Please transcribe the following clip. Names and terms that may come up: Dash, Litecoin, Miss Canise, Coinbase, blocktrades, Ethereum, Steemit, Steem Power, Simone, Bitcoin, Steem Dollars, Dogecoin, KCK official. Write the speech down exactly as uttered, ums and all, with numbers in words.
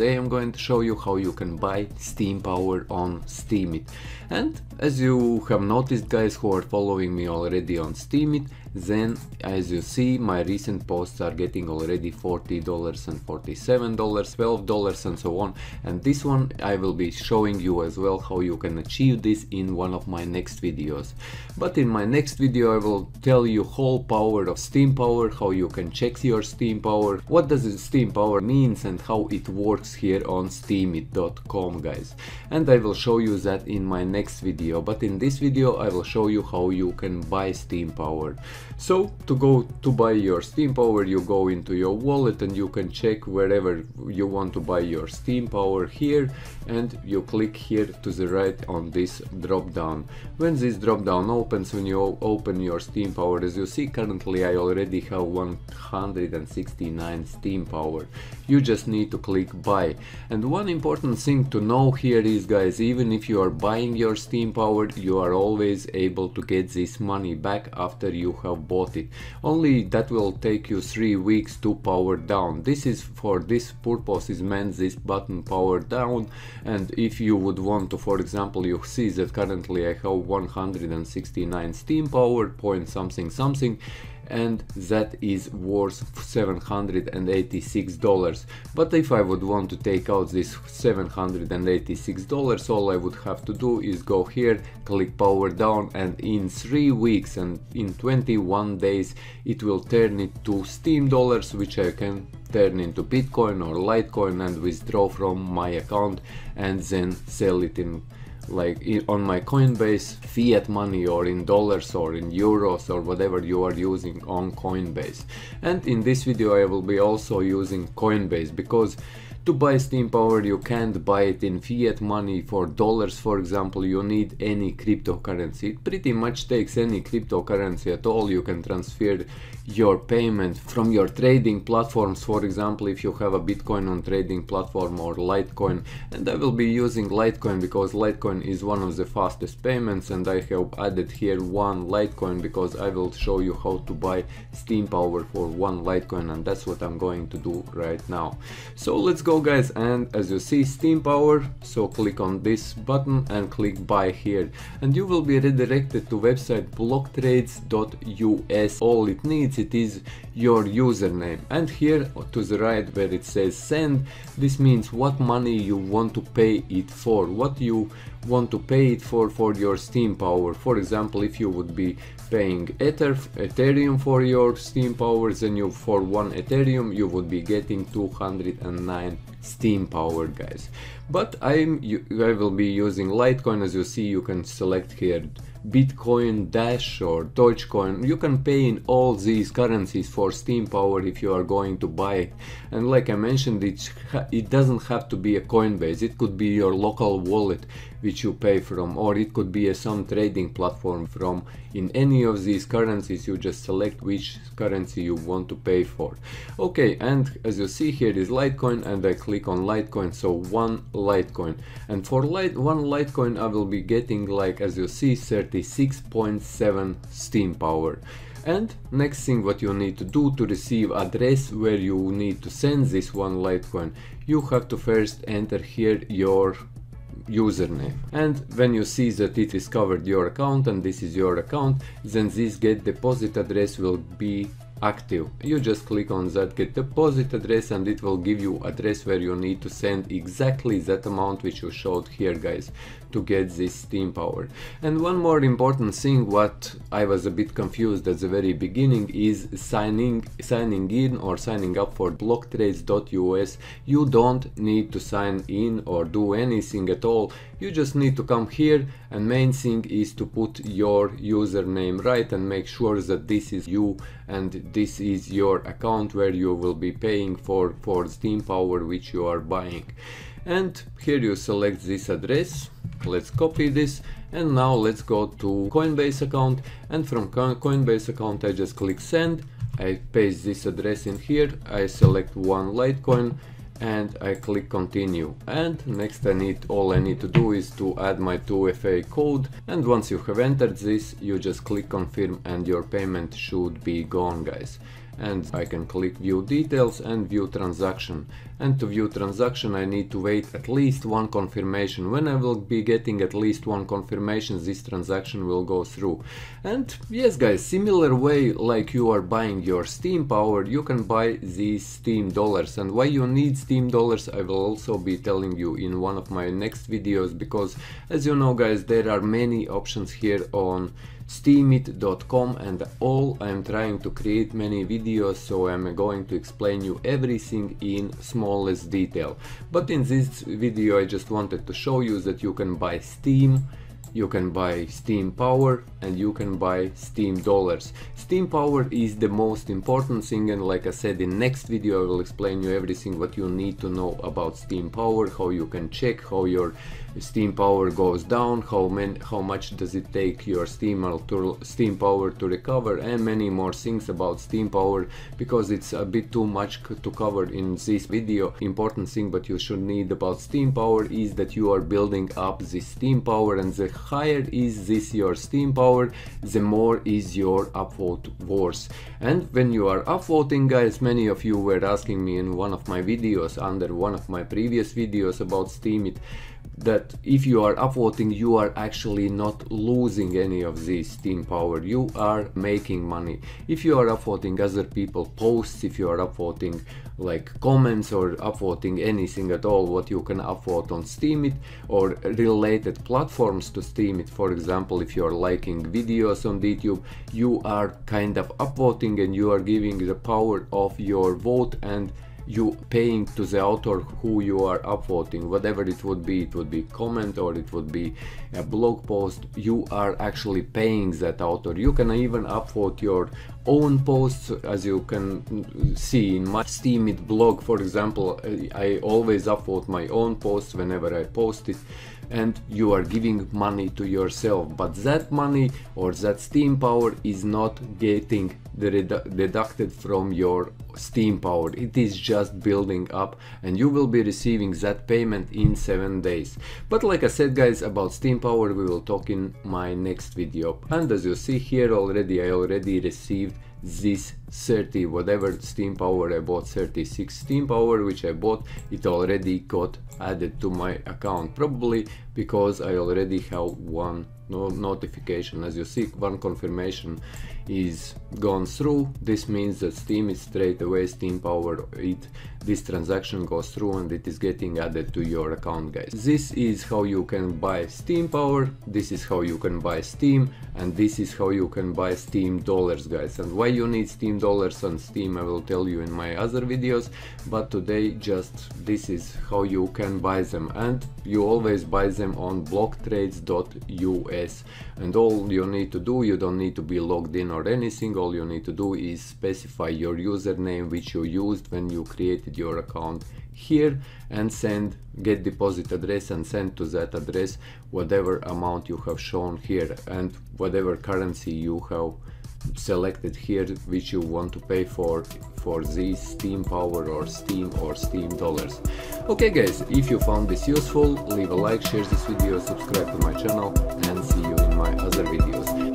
today I'm going to show you how you can buy Steem Power on Steemit. And as you have noticed, guys who are following me already on Steemit, then as you see my recent posts are getting already forty dollars and forty-seven dollars, twelve dollars and so on, and this one I will be showing you as well how you can achieve this in one of my next videos. But in my next video I will tell you whole power of Steem Power, how you can check your Steem Power, what does Steem Power means and how it works here on steemit dot com, guys, and I will show you that in my next video. But in this video I will show you how you can buy Steem Power. So to go to buy your Steem Power, you go into your wallet and you can check wherever you want to buy your Steem Power here, and you click here to the right on this drop down. When this drop down opens, when you open your Steem Power, as you see currently I already have one hundred sixty-nine Steem Power. You just need to click buy. And one important thing to know here is, guys, even if you are buying your Steem Power, you are always able to get this money back after you have bought it. Only that will take you three weeks to power down. This is for this purpose is meant this button, power down. And if you would want to, for example, you see that currently I have one hundred sixty-nine Steem Power point something something, and that is worth seven hundred eighty-six dollars. But if I would want to take out this seven hundred eighty-six dollars, all I would have to do is go here, click power down, and in three weeks and in twenty-one days it will turn it to Steem Dollars, which I can turn into Bitcoin or Litecoin and withdraw from my account and then sell it in like in, on my Coinbase fiat money or in dollars or in euros or whatever you are using on Coinbase. And in this video I will be also using Coinbase, because to buy Steem Power you can't buy it in fiat money for dollars, for example. You need any cryptocurrency. It pretty much takes any cryptocurrency at all. You can transfer your payment from your trading platforms, for example if you have a Bitcoin on trading platform or Litecoin. And I will be using Litecoin because Litecoin is one of the fastest payments, and I have added here one Litecoin because I will show you how to buy Steem Power for one Litecoin, and that's what I'm going to do right now. So let's go So guys, and as you see Steem Power, so click on this button and click buy here, and you will be redirected to website blocktrades dot U S. All it needs it is your username, and here to the right where it says send, this means what money you want to pay it for, what you want to pay it for for your Steem Power. For example, if you would be paying Ether, Ethereum for your Steem Power, then you for one Ethereum you would be getting two hundred nine Steem Power, guys. But I'm you, I will be using Litecoin. As you see, you can select here Bitcoin, Dash or Dogecoin. You can pay in all these currencies for Steem Power if you are going to buy it. And like I mentioned, it, it doesn't have to be a Coinbase. It could be your local wallet which you pay from, or it could be a, some trading platform from. In any of these currencies you just select which currency you want to pay for. Okay, and as you see here is Litecoin, and I click on Litecoin, so one Litecoin. And for light, one Litecoin I will be getting, like as you see, thirty-six point seven Steem Power. And next thing what you need to do to receive address where you need to send this one Litecoin, you have to first enter here your username, and when you see that it is covered your account and this is your account, then this get deposit address will be active. You just click on that get deposit address and it will give you address where you need to send exactly that amount which you showed here, guys, to get this Steem Power. And one more important thing what I was a bit confused at the very beginning is signing signing in or signing up for blocktrades dot U S. You don't need to sign in or do anything at all. You just need to come here, and main thing is to put your username right and make sure that this is you and this is your account where you will be paying for for Steem Power which you are buying. And here you select this address, let's copy this, and now let's go to Coinbase account, and from Coinbase account I just click send, I paste this address in here, I select one Litecoin and I click continue. And next I need, all I need to do is to add my two F A code, and once you have entered this you just click confirm and your payment should be gone, guys. and I can click view details and view transaction. And to view transaction I need to wait at least one confirmation. When I will be getting at least one confirmation, this transaction will go through. And yes guys, similar way like you are buying your Steem Power, you can buy these Steem Dollars. And why you need Steem Dollars I will also be telling you in one of my next videos, because as you know guys, there are many options here on steemit dot com, and all I am trying to create many videos, so I am going to explain you everything in smallest detail. But in this video I just wanted to show you that you can buy Steem, you can buy Steem Power, and you can buy Steem Dollars. Steem Power is the most important thing, and like I said, in next video I will explain you everything what you need to know about Steem Power, how you can check how your Steem Power goes down, how many, how much does it take your Steem to, Steem Power to recover, and many more things about Steem Power, because it's a bit too much to cover in this video. Important thing what you should need about Steem Power is that you are building up this Steem Power, and the higher is this your Steem Power, the more is your upvote worth. And when you are upvoting guys, many of you were asking me in one of my videos, under one of my previous videos about Steemit, that if you are upvoting you are actually not losing any of this Steem Power, you are making money. If you are upvoting other people posts, if you are upvoting like comments or upvoting anything at all what you can upvote on Steemit or related platforms to Steemit, for example if you are liking videos on YouTube, you are kind of upvoting and you are giving the power of your vote and you paying to the author who you are upvoting, whatever it would be, it would be comment or it would be a blog post, you are actually paying that author. You can even upvote your own posts, as you can see in my Steemit blog, for example, I always upvote my own posts whenever I post it, and you are giving money to yourself, but that money or that Steem Power is not getting dedu deducted from your Steem Power, it is just building up, and you will be receiving that payment in seven days. But like I said guys, about Steem Power we will talk in my next video. And as you see here already, I already received this thirty whatever Steem Power I bought, thirty-six Steem Power which I bought, it already got added to my account, probably because I already have one no notification. As you see, one confirmation is gone through. This means that Steem is straight away Steem Power, it this transaction goes through and it is getting added to your account guys. This is how you can buy Steem Power, this is how you can buy Steem, and this is how you can buy Steem Dollars guys. And why you need Steem Dollars on Steem I will tell you in my other videos, but today just this is how you can buy them, and you always buy them on blocktrades dot U S, and all you need to do, you don't need to be logged in or anything, all you need to do is specify your username which you used when you created your account here, and send get deposit address and send to that address whatever amount you have shown here and whatever currency you have selected here which you want to pay for for these Steem Power or Steem or Steem Dollars. Okay guys, if you found this useful, leave a like, share this video, subscribe to my channel, and see you in my other videos.